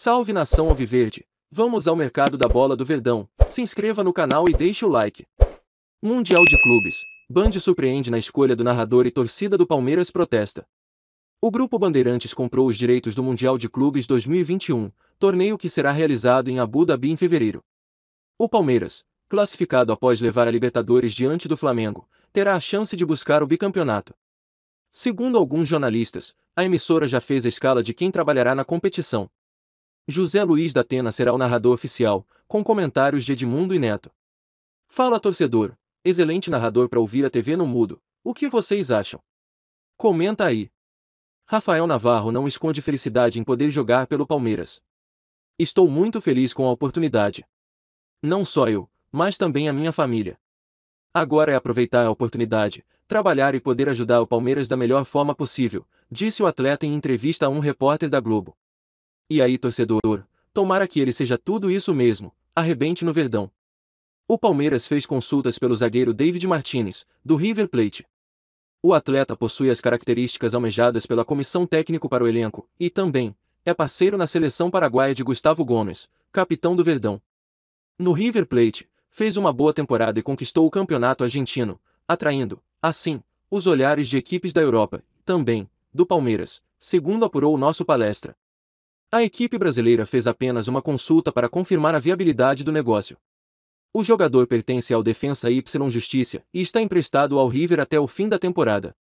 Salve nação alviverde! Vamos ao mercado da bola do Verdão, se inscreva no canal e deixe o like. Mundial de Clubes. Band surpreende na escolha do narrador e torcida do Palmeiras protesta. O Grupo Bandeirantes comprou os direitos do Mundial de Clubes 2021, torneio que será realizado em Abu Dhabi em fevereiro. O Palmeiras, classificado após levar a Libertadores diante do Flamengo, terá a chance de buscar o bicampeonato. Segundo alguns jornalistas, a emissora já fez a escala de quem trabalhará na competição. José Luiz da D'Atena será o narrador oficial, com comentários de Edmundo e Neto. Fala torcedor, excelente narrador para ouvir a TV no mudo, o que vocês acham? Comenta aí. Rafael Navarro não esconde felicidade em poder jogar pelo Palmeiras. Estou muito feliz com a oportunidade. Não só eu, mas também a minha família. Agora é aproveitar a oportunidade, trabalhar e poder ajudar o Palmeiras da melhor forma possível, disse o atleta em entrevista a um repórter da Globo. E aí torcedor, tomara que ele seja tudo isso mesmo, arrebente no Verdão. O Palmeiras fez consultas pelo zagueiro David Martínez, do River Plate. O atleta possui as características almejadas pela comissão técnica para o elenco, e também, é parceiro na seleção paraguaia de Gustavo Gomes, capitão do Verdão. No River Plate, fez uma boa temporada e conquistou o campeonato argentino, atraindo, assim, os olhares de equipes da Europa, também, do Palmeiras, segundo apurou o nosso palestra. A equipe brasileira fez apenas uma consulta para confirmar a viabilidade do negócio. O jogador pertence ao Defensa y Justicia e está emprestado ao River até o fim da temporada.